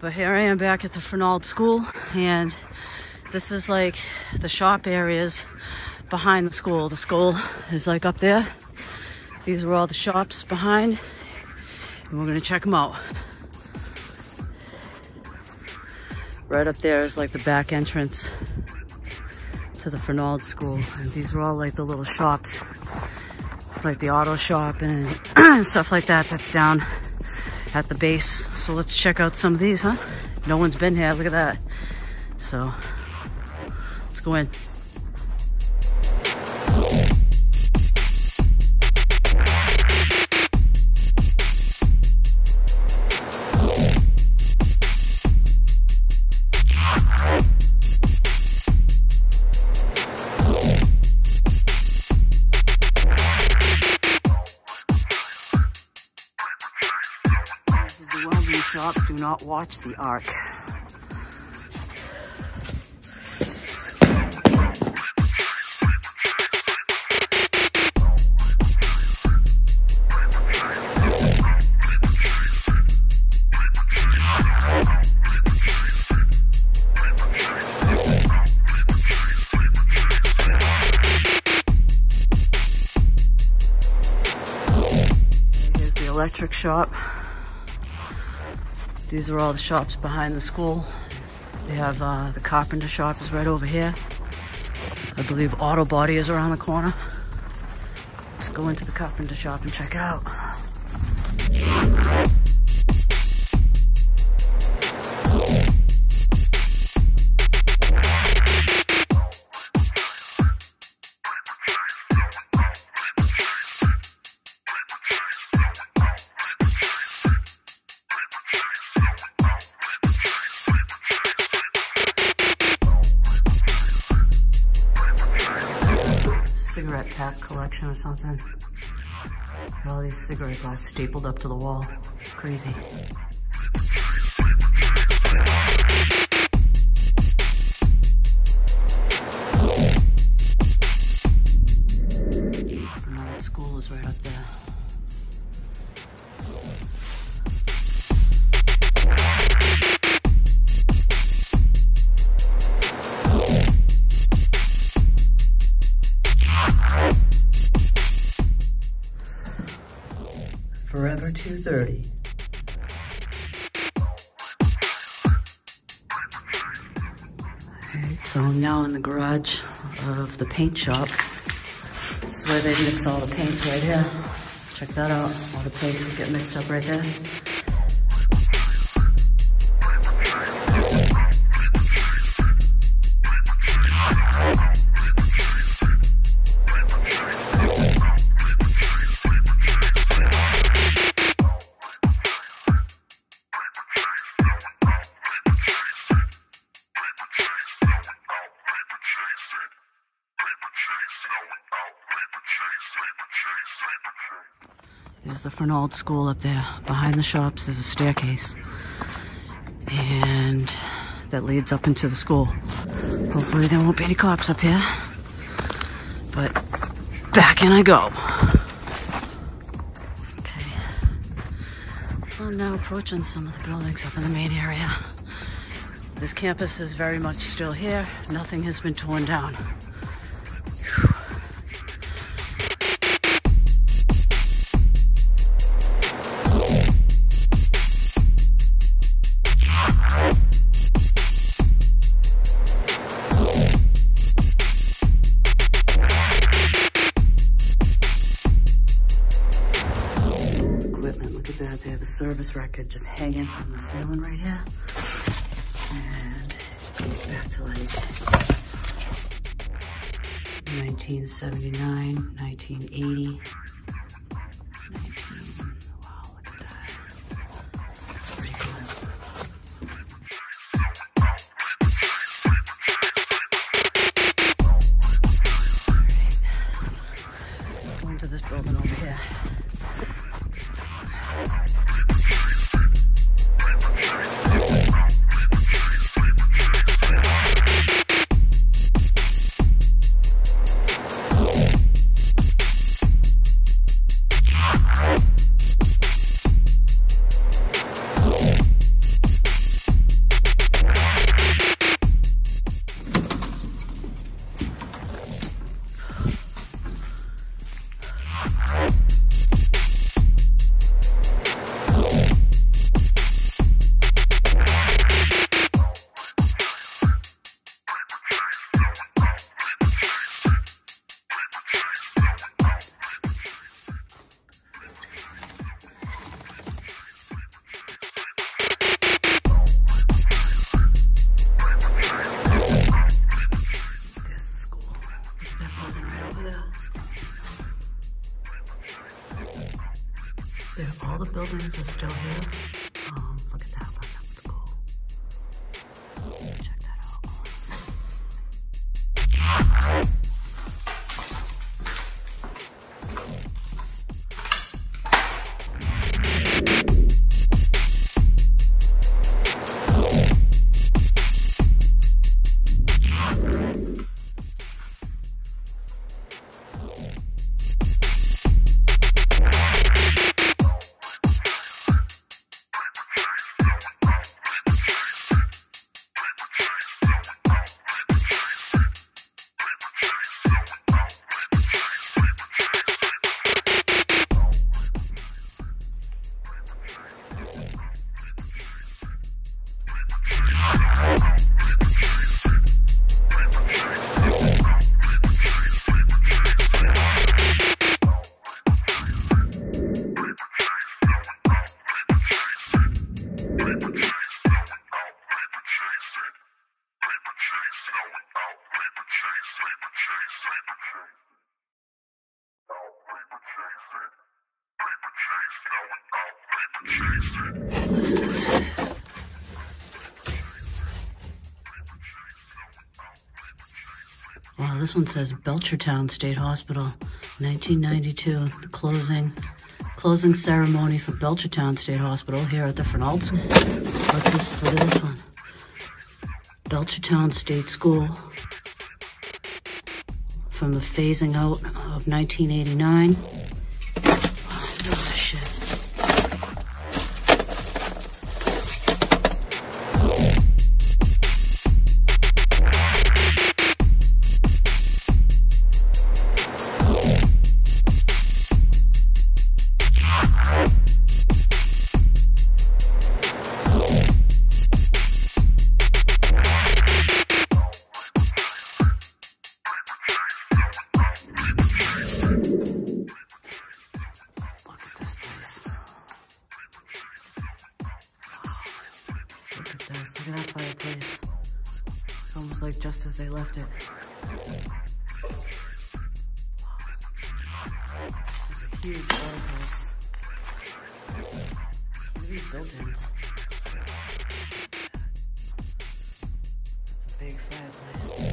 But here I am back at the Fernald School, and this is like the shop areas behind the school. The school is like up there. These are all the shops behind, and we're gonna check them out. Right up there is like the back entrance to the Fernald School. And these are all like the little shops, like the auto shop and stuff like that that's down at the base. So let's check out some of these, huh? No one's been here, look at that. So let's go in. Shop, do not watch the arc. Here's the electric shop. These are all the shops behind the school. They have the carpenter shop is right over here. I believe Auto Body is around the corner. Let's go into the carpenter shop and check it out. Cigarette pack collection or something. All these cigarettes are stapled up to the wall. It's crazy. Another school is right up there. Forever 230. Alright, so I'm now in the garage of the paint shop. This is where they mix all the paints right here. Check that out. All the paints will get mixed up right there. There's the Fernald School up there. Behind the shops there's a staircase, and that leads up into the school. Hopefully there won't be any cops up here, but back in I go. Okay, so I'm now approaching some of the buildings up in the main area. This campus is very much still here. Nothing has been torn down. They have a service record just hanging from the ceiling right here. And it goes back to like 1979, 1980. Wow, look at that. That's pretty cool. Alright, so I'm going to this building over here. buildings are still here. Look at that one, that was cool. Check that wow, this one says Belchertown State Hospital, 1992, the closing ceremony for Belchertown State Hospital here at the Fernald School. Look at this one. Belchertown State School, from the phasing out of 1989. Look at that fireplace. It's almost like just as they left it. It's a huge fireplace. Look at these buildings. It's a big fireplace.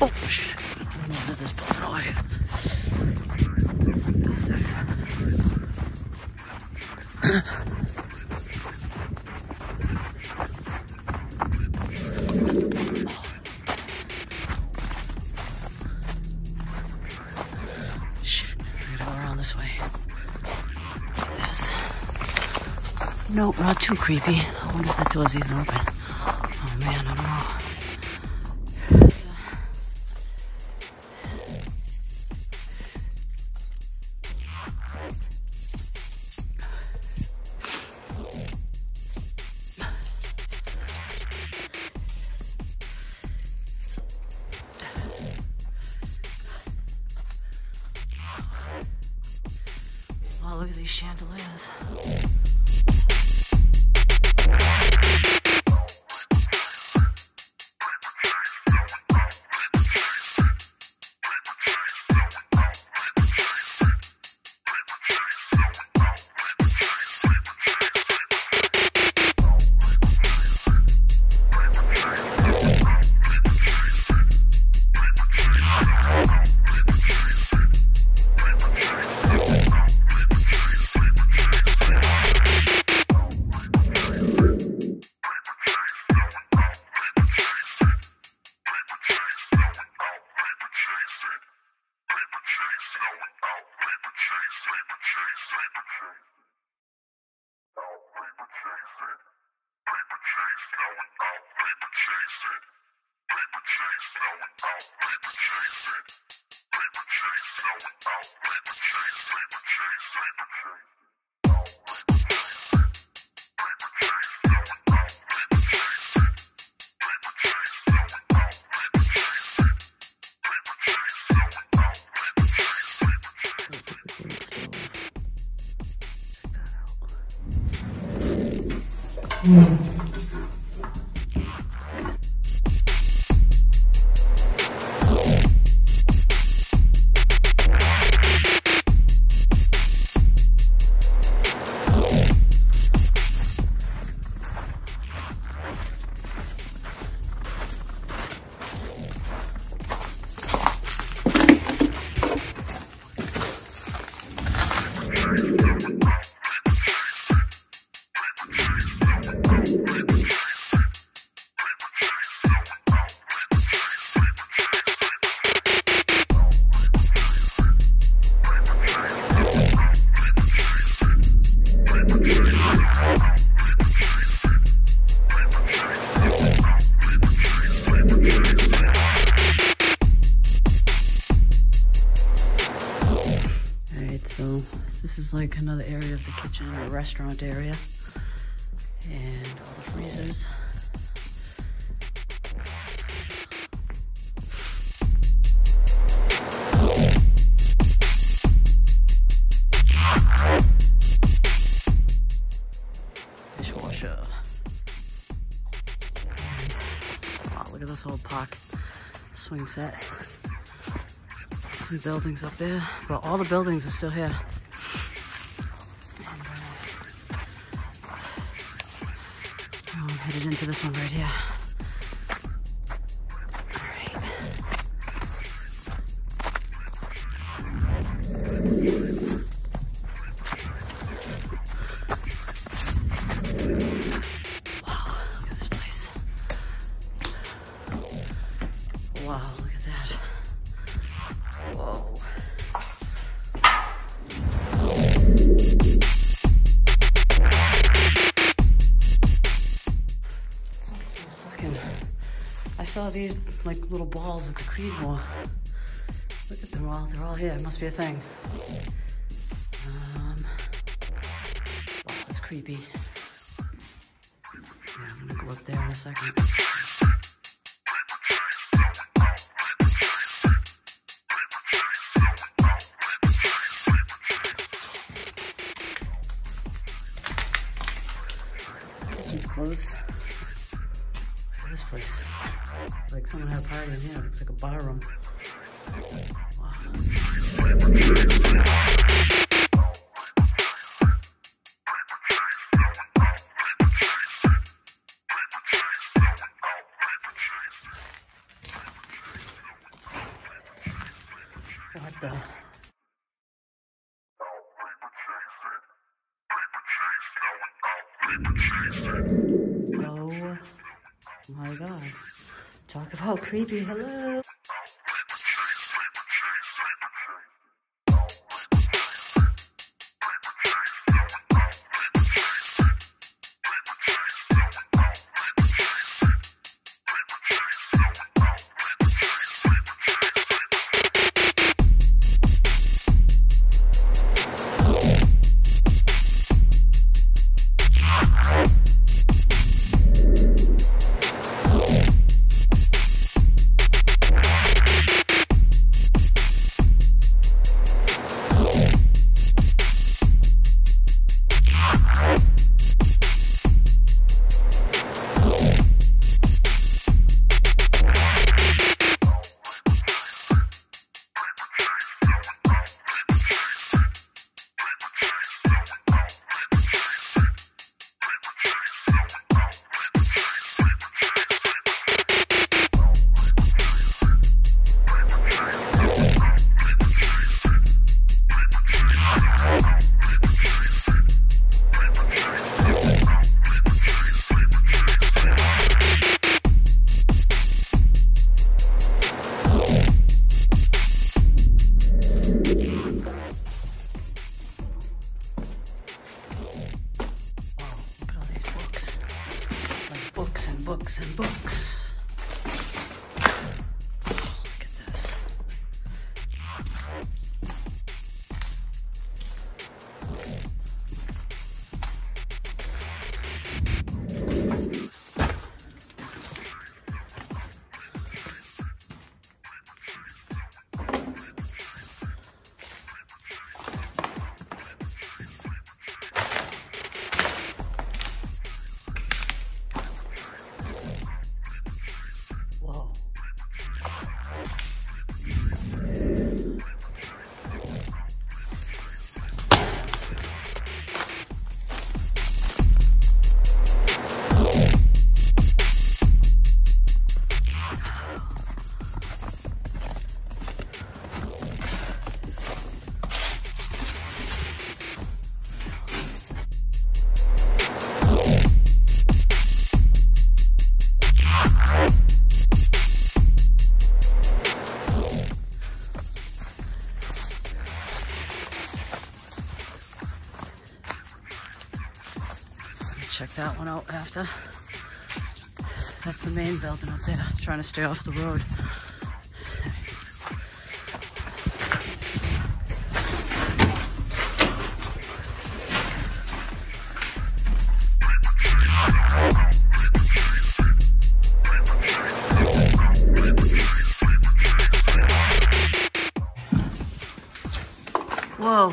Oh shit, I don't know how this pulls it away. Shit, I gotta go around this way. Look at this. No, not too creepy. I wonder if that door's even open. Oh man, I don't know. Oh, look at these chandeliers. So this is like another area of the kitchen, or restaurant area, and all the freezers. Dishwasher. Wow, look at this whole park swing set. Some buildings up there, but all the buildings are still here. And, I'm headed into this one right here. All right. Wow, look at this place. Wow, look at that. Whoa. Fucking, I saw these like little balls at the Creedmoor. Look at them all, they're all here, it must be a thing. Wow, that's creepy. Yeah, I'm gonna go up there in a second. Close. Look at this place. It's like someone had a party in here. It looks like a bar room. Wow. What the? Oh my God. Talk about creepy. Hello. Books and books. Oh, look at this. check that one out after. That's the main building up there. I'm trying to stay off the road. Whoa.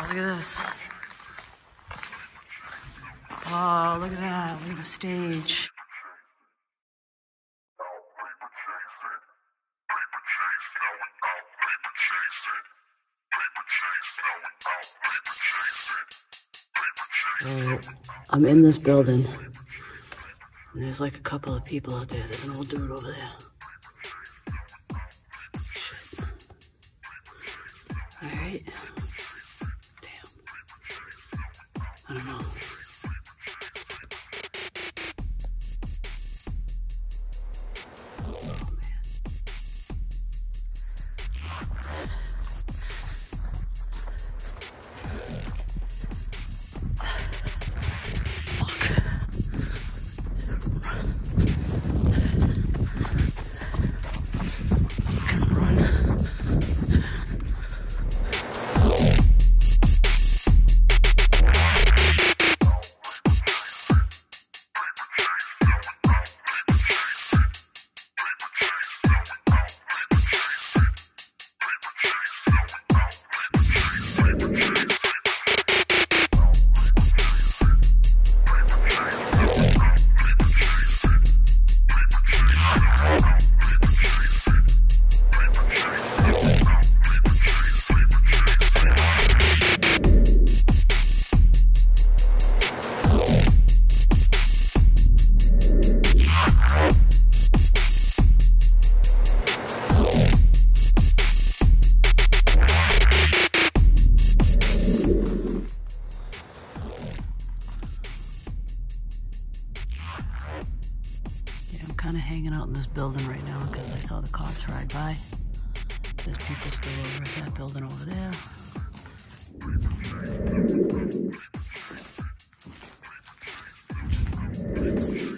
Wow, look at this. Oh, look at that. Look at the stage. Alright, I'm in this building. And there's like a couple of people out there. There's an old dude over there. Shit. Alright. Damn. I don't know. Kind of hanging out in this building right now because I saw the cops ride by. There's people still over at that building over there.